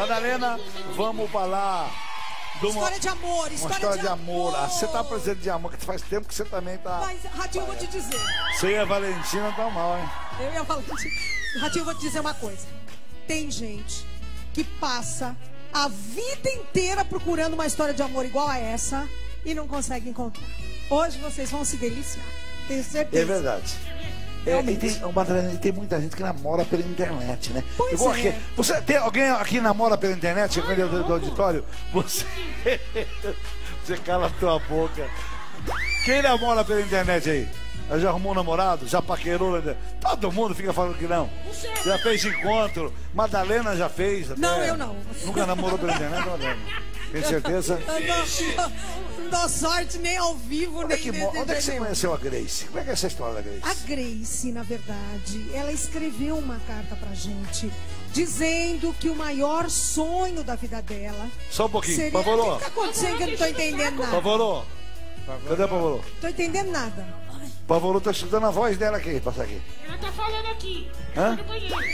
Madalena, vamos falar do história de amor, história de amor. Você tá precisando de amor, que faz tempo que você também tá... Mas, Ratinho, eu vou te dizer. Você e a Valentina tá mal, hein? Eu e a Valentina... Ratinho, eu vou te dizer uma coisa. Tem gente que passa a vida inteira procurando uma história de amor igual a essa e não consegue encontrar. Hoje vocês vão se deliciar. Tenho certeza. É verdade. É, tem muita gente que namora pela internet, né? Pois é. Você tem alguém aqui que namora pela internet, do auditório? Você cala a tua boca. Quem namora pela internet aí? Já arrumou um namorado? Já paquerou? Todo mundo fica falando que não. Já fez encontro. Madalena já fez. Até. Não, eu não. Nunca namorou pela internet, Madalena? Tem certeza? Não dou sorte nem ao vivo, nem... Onde é que você conheceu a Grace? Como é que é essa história da Grace? A Grace, na verdade, ela escreveu uma carta pra gente dizendo que o maior sonho da vida dela... Só um pouquinho, seria... Pavorô. O que tá acontecendo que eu não tô entendendo nada? Pavorô. Cadê a Pavorô? Tô entendendo nada. Pavorô tá escutando a voz dela aqui, passa aqui. Ela tá falando aqui. Hã?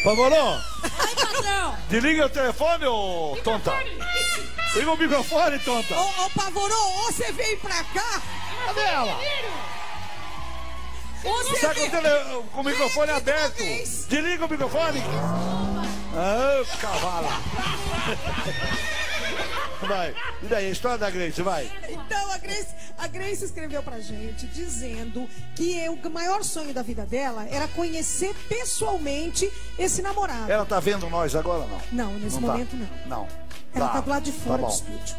Pavorô! Ai, patrão! Desliga o telefone, ô tonta! Liga o microfone, tonta! Ô, Pavorô, ou você vem pra cá? Cadê ela? Você tá com o microfone aberto! Desliga o microfone! Ah, cavala! Vai, e daí, a história da Grace, vai. Então, a Grace escreveu pra gente dizendo que o maior sonho da vida dela era conhecer pessoalmente esse namorado. Ela tá vendo nós agora, não? Não, nesse momento não. Não. Ela tá do lado de fora do estúdio.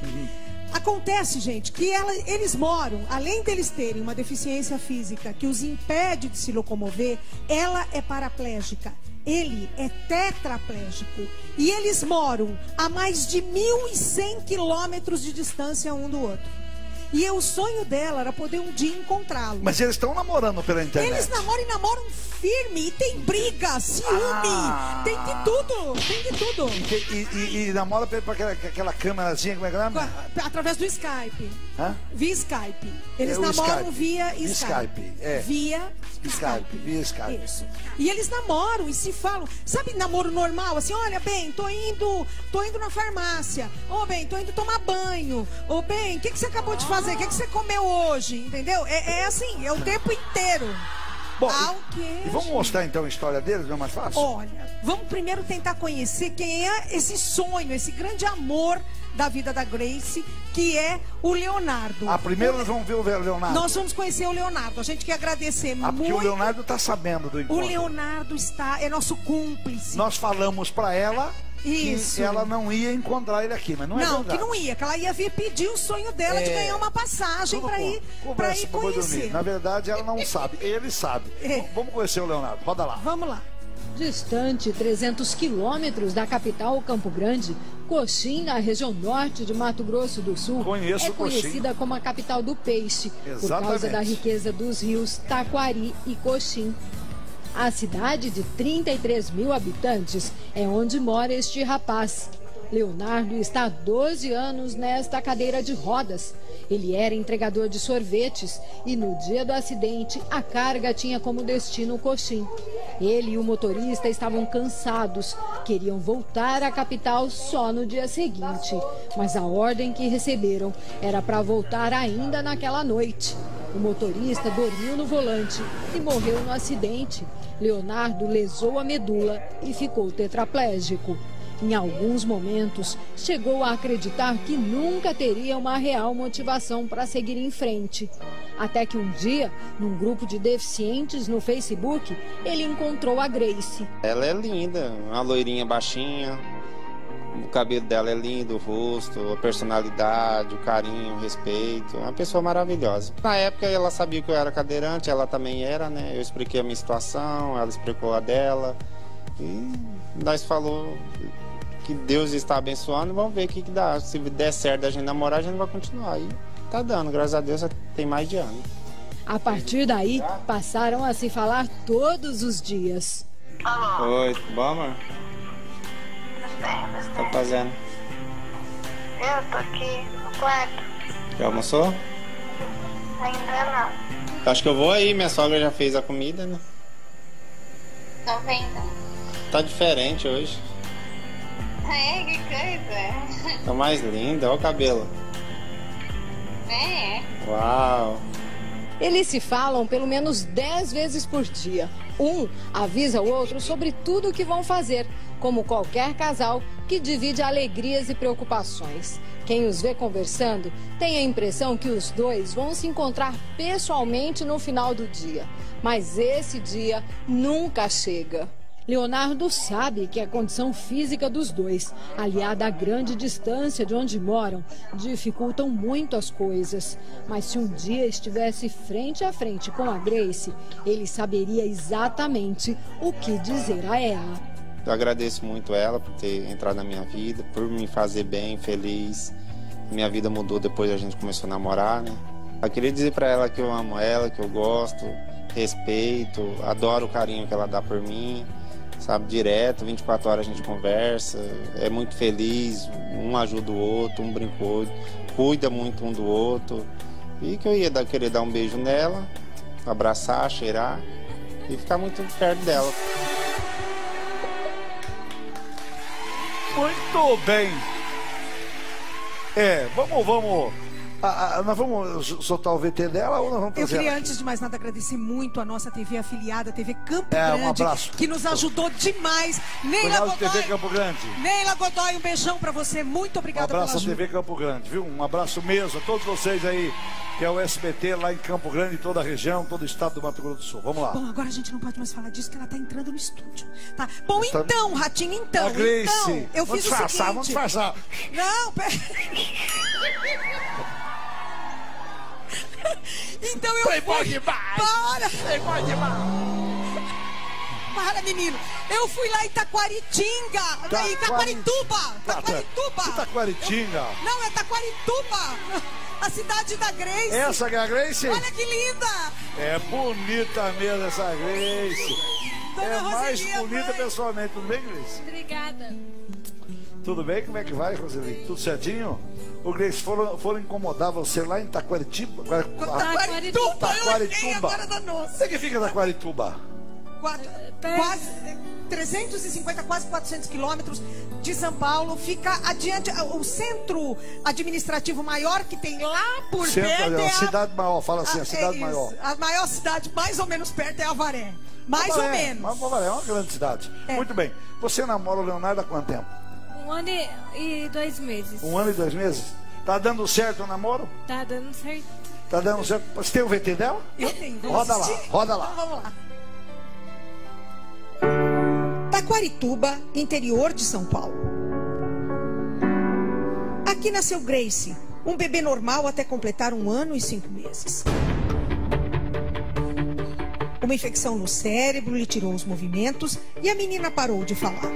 Acontece, gente, que eles moram, além deles terem uma deficiência física que os impede de se locomover, ela é paraplégica. Ele é tetraplégico e eles moram a mais de 1.100 quilômetros de distância um do outro. E o sonho dela era poder um dia encontrá-lo. Mas eles estão namorando pela internet. Eles namoram e namoram firme. E tem briga, ciúme, tem de tudo, tem de tudo. E namora por aquela câmerazinha, como é que chama? Através do Skype. Hã? Via Skype. Eles namoram via Skype. Via Skype. Isso. E eles namoram e se falam. Sabe namoro normal? Assim, olha, bem, tô indo na farmácia. Ô, bem, tô indo tomar banho. Ô, bem, o que você acabou de falar? O que você comeu hoje, entendeu? É assim, é o tempo inteiro. Bom, e vamos mostrar então a história deles, não é mais fácil? Olha, vamos primeiro tentar conhecer quem é esse sonho, esse grande amor da vida da Grace, que é o Leonardo. Ah, primeiro nós vamos ver o Leonardo. Nós vamos conhecer o Leonardo. A gente quer agradecer muito. Porque o Leonardo está sabendo do encontro. O Leonardo é nosso cúmplice. Nós falamos para ela... Isso. Que ela não ia encontrar ele aqui, mas não é verdade. Não, que não ia, que ela ia vir pedir o sonho dela de ganhar uma passagem para ir conhecer. Na verdade, ela não sabe, ele sabe. Vamos conhecer o Leonardo, roda lá. Vamos lá. Distante 300 quilômetros da capital Campo Grande, Coxim, na região norte de Mato Grosso do Sul, é conhecida como a capital do peixe, por causa da riqueza dos rios Taquari e Coxim. A cidade de 33 mil habitantes é onde mora este rapaz. Leonardo está há 12 anos nesta cadeira de rodas. Ele era entregador de sorvetes e no dia do acidente a carga tinha como destino o Coxim. Ele e o motorista estavam cansados, queriam voltar à capital só no dia seguinte. Mas a ordem que receberam era para voltar ainda naquela noite. O motorista dormiu no volante e morreu no acidente. Leonardo lesou a medula e ficou tetraplégico. Em alguns momentos, chegou a acreditar que nunca teria uma real motivação para seguir em frente. Até que um dia, num grupo de deficientes no Facebook, ele encontrou a Grace. Ela é linda, uma loirinha baixinha. O cabelo dela é lindo, o rosto, a personalidade, o carinho, o respeito. Uma pessoa maravilhosa. Na época ela sabia que eu era cadeirante, ela também era, né? Eu expliquei a minha situação, ela explicou a dela. E nós falou que Deus está abençoando, vamos ver o que dá. Se der certo a gente namorar, a gente vai continuar. E tá dando, graças a Deus, tem mais de ano. A partir daí, passaram a se falar todos os dias. Oi, tudo bom, amor? O que tá fazendo? Eu tô aqui no quarto. Já almoçou? Ainda não. Acho que eu vou aí, minha sogra já fez a comida, né? Tá vendo? Tá diferente hoje. É, que coisa. Tá mais linda, olha o cabelo. É. Uau. Eles se falam pelo menos 10 vezes por dia. Um avisa o outro sobre tudo o que vão fazer, como qualquer casal que divide alegrias e preocupações. Quem os vê conversando tem a impressão que os dois vão se encontrar pessoalmente no final do dia. Mas esse dia nunca chega. Leonardo sabe que a condição física dos dois, aliada à grande distância de onde moram, dificultam muito as coisas. Mas se um dia estivesse frente a frente com a Grace, ele saberia exatamente o que dizer a ela. Eu agradeço muito a ela por ter entrado na minha vida, por me fazer bem, feliz. Minha vida mudou depois que a gente começou a namorar, né? Eu queria dizer para ela que eu amo ela, que eu gosto, respeito, adoro o carinho que ela dá por mim. Sabe, direto, 24 horas a gente conversa, é muito feliz, um ajuda o outro, um brinca o outro, cuida muito um do outro. E que eu ia querer dar um beijo nela, abraçar, cheirar e ficar muito perto dela. Muito bem. É, vamos... nós vamos soltar o VT dela ou nós vamos trazer? Eu queria, antes de mais nada, agradecer muito a nossa TV afiliada, a TV Campo Grande, um abraço, que nos ajudou demais. Neila Godoy, TV Campo Grande. Neila Godoy, um beijão pra você, muito obrigada pela ajuda. Um abraço à TV Campo Grande, viu? Um abraço mesmo a todos vocês aí, que é o SBT lá em Campo Grande, toda a região, todo o estado do Mato Grosso do Sul. Vamos lá. Bom, agora a gente não pode mais falar disso, que ela tá entrando no estúdio, tá? Bom, está... então, Ratinho, então, eu fiz o seguinte... Vamos disfarçar. Não, então eu fui... Para, menino. Eu fui lá em Itaquarituba. Não, é Itaquarituba. A cidade da Grace. Essa é a Grace? Olha que linda. É bonita mesmo essa Grace. Dona Roseli, mais bonita pessoalmente. Tudo bem, Grace? Obrigada. Tudo bem? Como é que vai, Roseli? Tudo certinho? O Grace foram incomodar você lá em Itaquarituba. Itaquarituba. O que fica Itaquarituba? Quase 350, quase 400 quilômetros de São Paulo. Fica adiante, o centro administrativo maior que tem lá por perto. A cidade maior, fala assim, a cidade maior. A maior cidade, mais ou menos perto, é Avaré. Mais ou menos. Avaré é uma grande cidade. Muito bem. Você namora o Leonardo há quanto tempo? 1 ano e 2 meses. 1 ano e 2 meses? Tá dando certo o namoro? Tá dando certo. Tá dando certo. Você tem o VT dela? Eu tenho. Roda lá, roda lá. Então, vamos lá. Itaquarituba, interior de São Paulo. Aqui nasceu Grace, um bebê normal até completar 1 ano e 5 meses. Uma infecção no cérebro lhe tirou os movimentos e a menina parou de falar.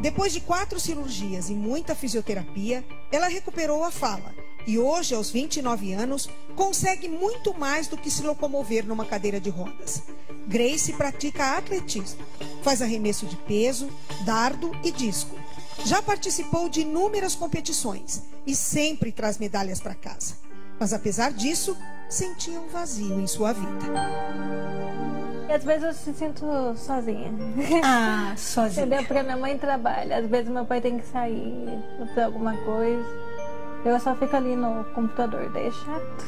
Depois de 4 cirurgias e muita fisioterapia, ela recuperou a fala e hoje, aos 29 anos, consegue muito mais do que se locomover numa cadeira de rodas. Grace pratica atletismo, faz arremesso de peso, dardo e disco. Já participou de inúmeras competições e sempre traz medalhas para casa. Mas apesar disso, sentia um vazio em sua vida. Às vezes eu me sinto sozinha. Ah, sozinha. Entendeu? Porque minha mãe trabalha. Às vezes meu pai tem que sair pra fazer alguma coisa. Eu só fico ali no computador, daí é chato.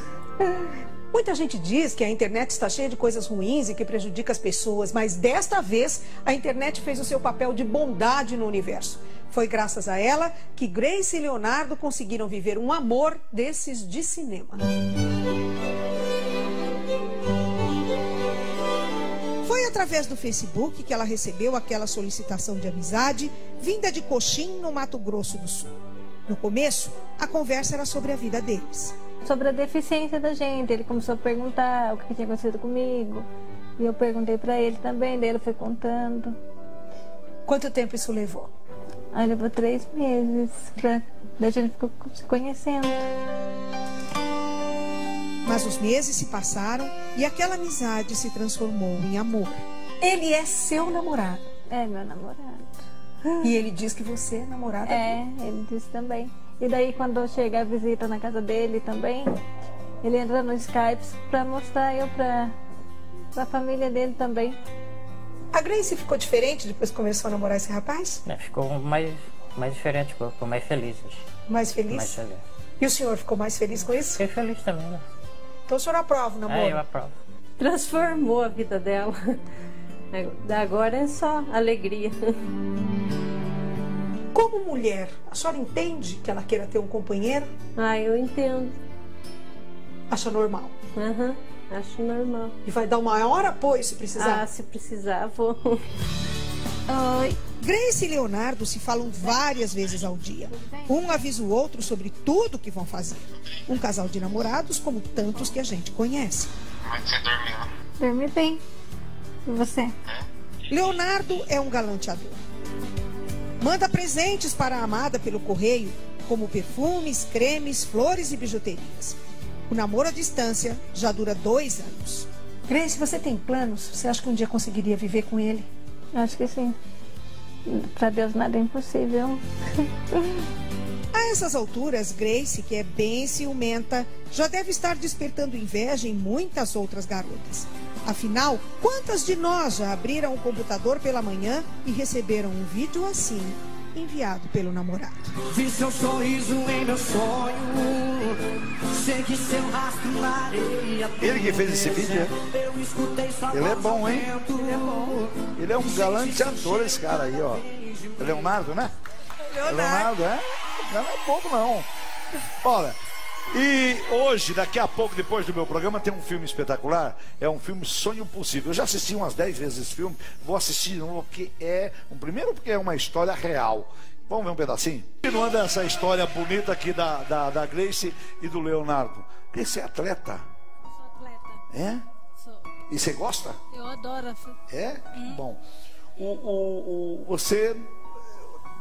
Muita gente diz que a internet está cheia de coisas ruins e que prejudica as pessoas, mas desta vez a internet fez o seu papel de bondade no universo. Foi graças a ela que Grace e Leonardo conseguiram viver um amor desses de cinema. Foi através do Facebook que ela recebeu aquela solicitação de amizade vinda de Coxim, no Mato Grosso do Sul. No começo, a conversa era sobre a vida deles. Sobre a deficiência da gente, ele começou a perguntar o que tinha acontecido comigo. E eu perguntei pra ele também, daí ele foi contando. Quanto tempo isso levou? Ah, levou 3 meses, daí a gente ficou se conhecendo. Mas os meses se passaram e aquela amizade se transformou em amor. Ele é seu namorado. É meu namorado. E ele diz que você é namorada dele. É, ele disse também. E daí quando chega a visita na casa dele também, ele entra no Skype pra mostrar eu pra família dele também. A Grace ficou diferente depois que começou a namorar esse rapaz? É, ficou mais diferente, ficou mais feliz. Mais feliz? Mais feliz. E o senhor ficou mais feliz com isso? Fiquei feliz também, né? Então o senhor aprova o namoro? É, eu aprovo. Transformou a vida dela. Agora é só alegria. Como mulher, a senhora entende que ela queira ter um companheiro? Ah, eu entendo. Acha normal? Aham, acho normal. E vai dar o maior apoio se precisar? Ah, se precisar, vou. Oi. Grace e Leonardo se falam várias vezes ao dia. Um avisa o outro sobre tudo que vão fazer. Um casal de namorados como tantos que a gente conhece. Como é que você dormiu? Dormi bem. E você? Leonardo é um galanteador. Manda presentes para a amada pelo correio, como perfumes, cremes, flores e bijuterias. O namoro à distância já dura 2 anos. Grace, você tem planos? Você acha que um dia conseguiria viver com ele? Acho que sim. Para Deus nada é impossível. A essas alturas, Grace, que é bem ciumenta, já deve estar despertando inveja em muitas outras garotas. Afinal, quantas de nós já abriram o computador pela manhã e receberam um vídeo assim, enviado pelo namorado? Vi seu sorriso em meu sonho, segui seu rastro na areia. Ele que fez esse vídeo, é? Ele é bom, hein? Ele é bom. Ele é um galanteador, esse cara aí, ó. Leonardo, né? Leonardo, é? Não é pouco, não. Olha... E hoje, daqui a pouco, depois do meu programa, tem um filme espetacular. É um filme Sonho Possível. Eu já assisti umas 10 vezes esse filme. Vou assistir de novo, porque é... Primeiro, porque é uma história real. Vamos ver um pedacinho? Continuando essa história bonita aqui da Grace e do Leonardo. Grace é atleta. Eu sou atleta. É? Sou. E você gosta? Eu adoro. É? Bom. Você...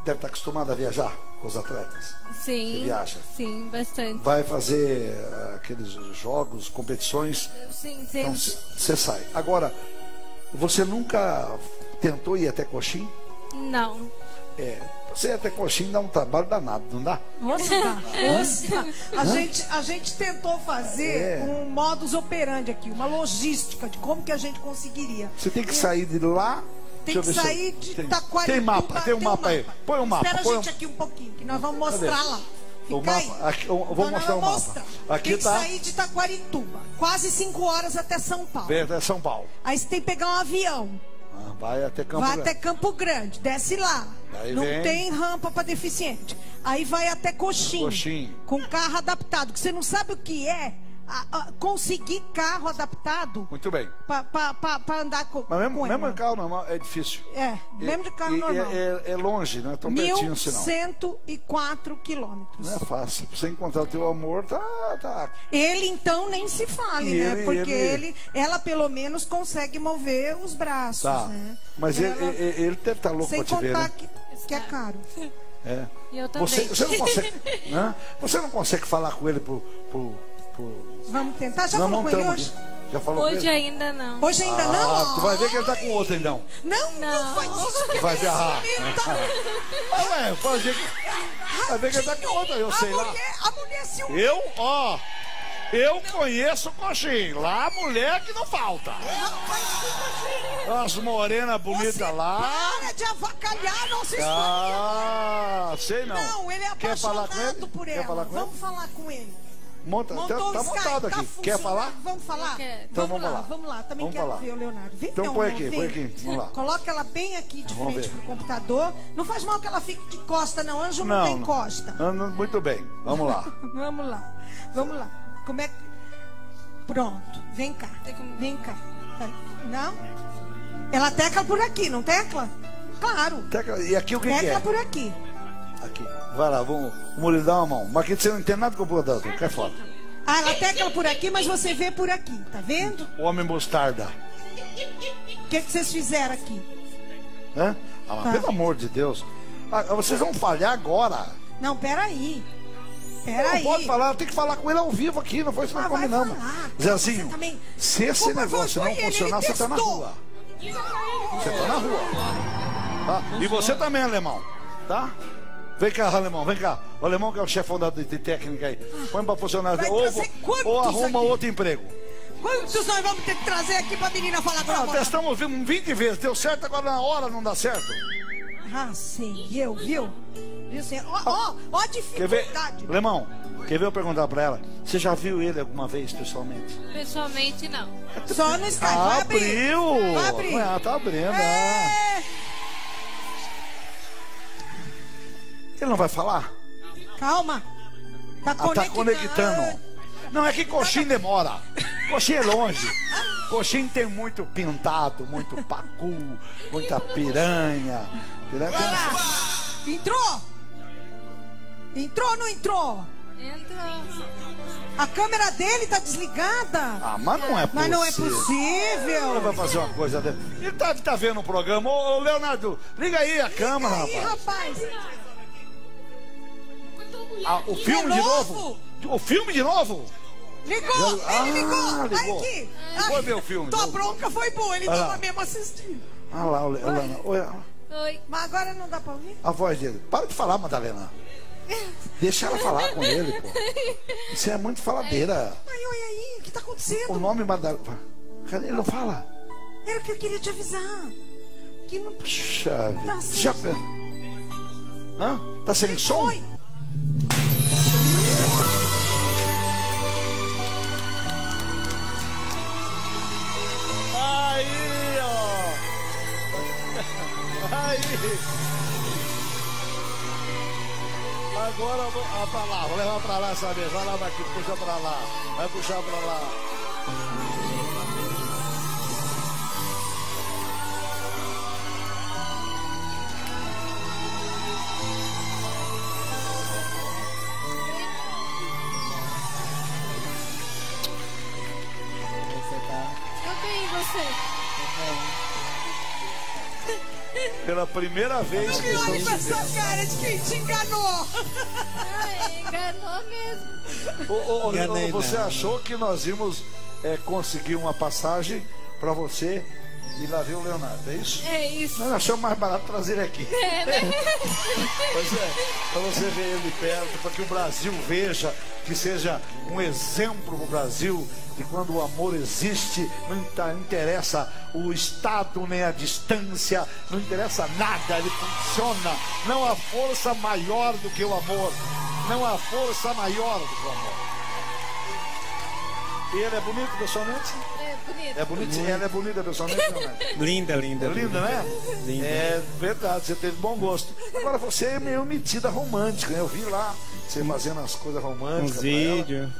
deve estar acostumada a viajar com os atletas. Sim. Você viaja? Sim, bastante. Vai fazer aqueles jogos, competições? Sim, sim. Então você sai. Agora, você nunca tentou ir até Coxim? Não. É, você ir até Coxim dá um trabalho danado, não dá? Nossa, a gente tentou fazer um modus operandi aqui, uma logística de como que a gente conseguiria. Você tem que sair de lá... Tem que sair de Taquari. Tem um mapa aí. Põe um mapa. Espera a gente aqui um pouquinho, que nós vamos mostrar lá. O mapa, aqui, eu vou mostrar o mapa. Aqui tem que sair de Itaquarituba, quase 5 horas até São Paulo. Até São Paulo. Aí você tem que pegar um avião. Ah, vai até Campo Grande. Vai até Campo Grande, desce lá. Aí não tem rampa para deficiente. Aí vai até Coxim, com carro adaptado, que você não sabe o que é. Conseguir carro adaptado. Muito bem. Para andar com. Mas mesmo de carro normal é difícil. É, mesmo de carro normal. É longe, não é tão pertinho assim, não. 104 quilômetros. Não é fácil. Você encontrar teu amor, tá. Ele, então, nem se fale, né? Porque ela, pelo menos, consegue mover os braços. Tá. Né? Mas ele deve estar louco para te ver. Sem contar que é caro. É. Eu também. Você não consegue, né? Você não consegue falar com ele Vamos tentar? Já falou com ele hoje? Já falou hoje ainda não. Hoje ainda não? Tu vai ver que ele tá com outro então. Não faz isso. Vai ver. Vai ver que ele tá com outro, eu sei lá. A mulher se humilha. Eu conheço o Coxim. Lá mulher que não falta. As morenas bonitas lá. Para de avacalhar nossa história. Ah, sei não. Não, ele é apaixonado por ela. Vamos falar com ele. Tá montado aqui. Quer falar? Vamos falar? Então vamos lá. Também quero ver o Leonardo. Então põe aqui. Vamos lá. Coloca ela bem aqui de frente pro computador. Não faz mal que ela fique de costa, não. Anjo não tem costa. Muito bem. Vamos lá. Vamos lá. Como é que... Pronto. Vem cá. Não? Ela tecla por aqui, não tecla? Claro. Tecla. E aqui o que é? Tecla por aqui. Aqui. Vai lá, vamos lhe dar uma mão. Mas aqui você não tem nada com o computador, quer foto. Ah, ela tecla por aqui, mas você vê por aqui, tá vendo? Homem mostarda. O que vocês fizeram aqui? Hã? Ah, mas pelo amor de Deus. Ah, vocês vão falhar agora. Não, peraí. Não pode falar, tem que falar com ele ao vivo aqui, não foi isso que nós combinamos. Zezinho, também... se esse negócio não funcionar, você tá na rua. Você tá na rua. Tá? E você também, alemão, tá? Vem cá, alemão, vem cá. O alemão que é o chefão da técnica aí. Põe pra funcionar. Ou arruma outro emprego. Quantos nós vamos ter que trazer aqui pra menina falar com a gente? Testamos 20 vezes, deu certo, agora na hora não dá certo. Ah, sim, eu, viu? Ó, dificuldade. Lemão, quer ver eu perguntar pra ela? Você já viu ele alguma vez pessoalmente? Pessoalmente, não. Só no Skype. Ah, abriu! Vai abrir. Ah, tá abrindo. É. Ele não vai falar? Calma. Tá conectando. Tá conectando. Não, é que Coxim demora. Coxim é longe. Coxim tem muito pintado, muito pacu, muita piranha. Entrou? Entrou ou não entrou? Entrou. A câmera dele tá desligada. Ah, mas não é possível. Mas não é possível. Ele vai fazer uma coisa dele. Ele tá vendo o programa. Ô, Leonardo, liga aí a câmera, rapaz. Ih, rapaz. Ah, o filme de novo? O filme de novo? Ligou, ele ligou. Vai aqui. Foi meu filme. Tua bronca foi boa, ele tava mesmo assistindo. Ah lá, o Leonardo. Oi. Mas agora não dá pra ouvir? A voz dele. Para de falar, Madalena. Deixa ela falar com ele, pô. Você é muito faladeira. Ai, oi, aí, o que tá acontecendo? O nome Madalena. Ele não fala. Era o que eu queria te avisar. Que não. Puxa, já. Hã? Tá sem som? Oi. Aí, ó. Aí. Agora eu vou pra lá, vou levar pra lá essa mesa. Vai lá, daqui, puxa pra lá. Vai puxar pra lá. Pela primeira vez que eu olho pra essa cara de quem te enganou. Ai, enganou mesmo. Enganei, você não achou que nós íamos conseguir uma passagem pra você e lá ver o Leonardo, é isso? É isso. Nós achamos mais barato trazer ele aqui. É, né? Pois é, pra você ver ele de perto, pra que o Brasil veja, que seja um exemplo pro Brasil. E quando o amor existe, não interessa o estado nem a distância, não interessa nada, ele funciona. Não há força maior do que o amor. Não há força maior do que o amor. E ele é bonito pessoalmente? É bonito. É bonito? Ela é bonita pessoalmente? Não é? Linda, linda. Linda, né? Linda. É verdade, você teve bom gosto. Agora você é meio metida romântica, né? Eu vi lá você fazendo as coisas românticas. Um vídeo.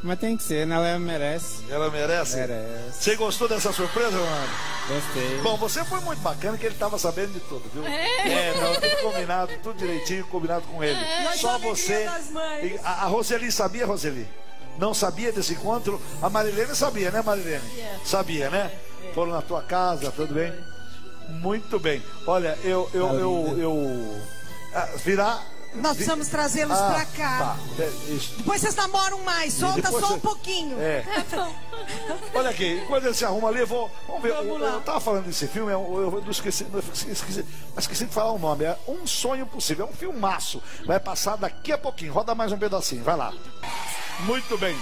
Mas tem que ser, né? Ela merece. Ela merece? Merece. Você gostou dessa surpresa, mano? Gostei. Bom, você foi muito bacana que ele tava sabendo de tudo, viu? É, tava tudo combinado, tudo direitinho, combinado com ele. Só você. A Roseli sabia, Roseli? Não sabia desse encontro? A Marilene sabia, né, Marilene? Sabia, né? Foram na tua casa, tudo bem? Muito bem. Olha, virar... Nós precisamos trazê-los pra cá. Tá. Depois vocês namoram mais, solta só um pouquinho. É. Olha aqui, quando ele se arruma ali, vamos ver. Eu tava falando desse filme, eu esqueci de falar o nome. É Um Sonho Possível, é um filmaço. Vai passar daqui a pouquinho, roda mais um pedacinho, vai lá. Muito bem.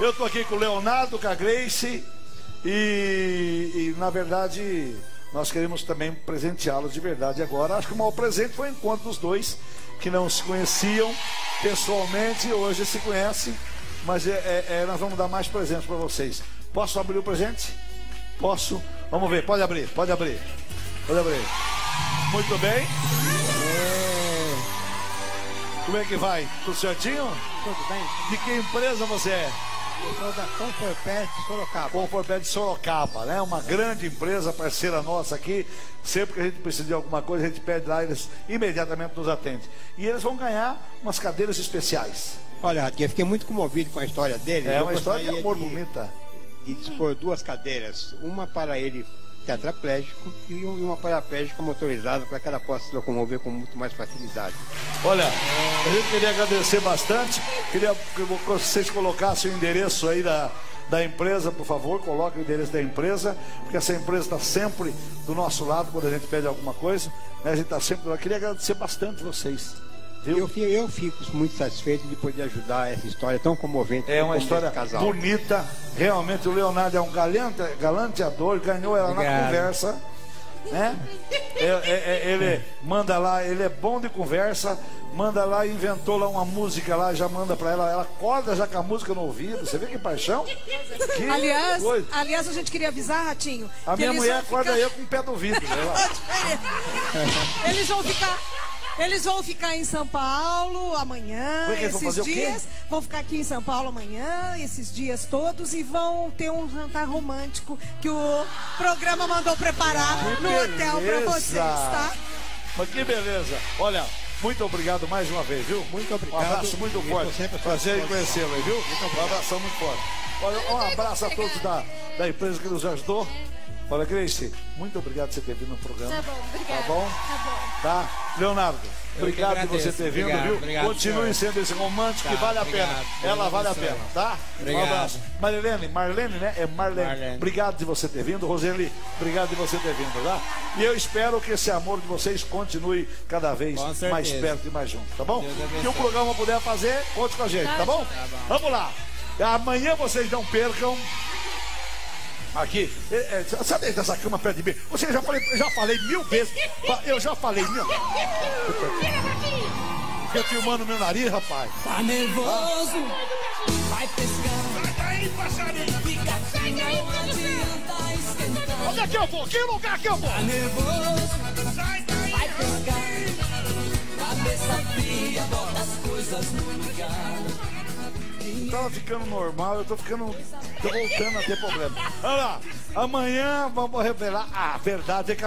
Eu tô aqui com o Leonardo, com a Grace e na verdade... Nós queremos também presenteá-los de verdade agora. Acho que o maior presente foi o encontro dos dois, que não se conheciam pessoalmente, hoje se conhecem, mas nós vamos dar mais presentes para vocês. Posso abrir o presente? Posso? Vamos ver, pode abrir, pode abrir. Pode abrir. Muito bem. Como é que vai? Tudo certinho? Tudo bem. De que empresa você é? Eu sou da Conforpé de Sorocaba. Conforpé de Sorocaba, né? Uma grande empresa, parceira nossa aqui. Sempre que a gente precisa de alguma coisa, a gente pede lá, eles imediatamente nos atendem. E eles vão ganhar umas cadeiras especiais. Olha, Ratinho, eu fiquei muito comovido com a história dele. É uma história de amor bonita. E dispor duas cadeiras, uma para ele tetraplégico e uma paraplégica motorizada para que ela possa se locomover com muito mais facilidade. Olha, a gente queria agradecer bastante, queria que vocês colocassem o endereço aí da empresa, por favor, coloque o endereço da empresa, porque essa empresa está sempre do nosso lado quando a gente pede alguma coisa, né? A gente está sempre lá. Queria agradecer bastante vocês. Eu fico muito satisfeito de poder ajudar essa história tão comovente. É uma história bonita, realmente. O Leonardo é um galanteador, ganhou ela na conversa, né? Ele manda lá, ele é bom de conversa, manda lá, inventou lá uma música lá, já manda pra ela, ela acorda já com a música no ouvido, você vê que paixão? Que aliás, a gente queria avisar, Ratinho, a minha mulher acorda eu com o pé do ouvido. Eles vão ficar em São Paulo amanhã, esses dias. Vão ficar aqui em São Paulo amanhã, esses dias todos. E vão ter um jantar romântico que o programa mandou preparar no hotel pra vocês, tá? Mas que beleza. Olha, muito obrigado mais uma vez, viu? Muito obrigado. Um abraço muito forte. Prazer em conhecê-lo, viu? Um abraço muito forte. Olha, um abraço a todos da empresa que nos ajudou. Olha, Grace, muito obrigado por você ter vindo no programa. Tá bom, obrigado. Tá bom? Tá bom. Tá? Leonardo, obrigado por você ter vindo, viu? Obrigado, continue sendo esse romântico, que vale a pena. Ela vale a pena, tá? Obrigado. Um abraço. Marlene, né? É Marlene. Obrigado de você ter vindo. Roseli, obrigado de você ter vindo, tá? E eu espero que esse amor de vocês continue cada vez mais perto e mais junto, tá bom? Que o programa puder fazer, conte com a gente, tá bom? Vamos lá. Amanhã vocês não percam... Aqui, sabe dessa cama perto de mim? Você já falei mil vezes. Eu já falei mil. Fica filmando meu nariz, rapaz. Tá nervoso? Vai pescar. Sai daí, passarinho. Fica sem adianta. Onde é que eu vou? Que lugar que eu vou? Tá nervoso? Sai daí. Vai pescar. Cabeça fria, bota as coisas no lugar. Tava ficando normal, eu tô ficando. Tô voltando a ter problema. Olha lá, amanhã vamos revelar a verdade.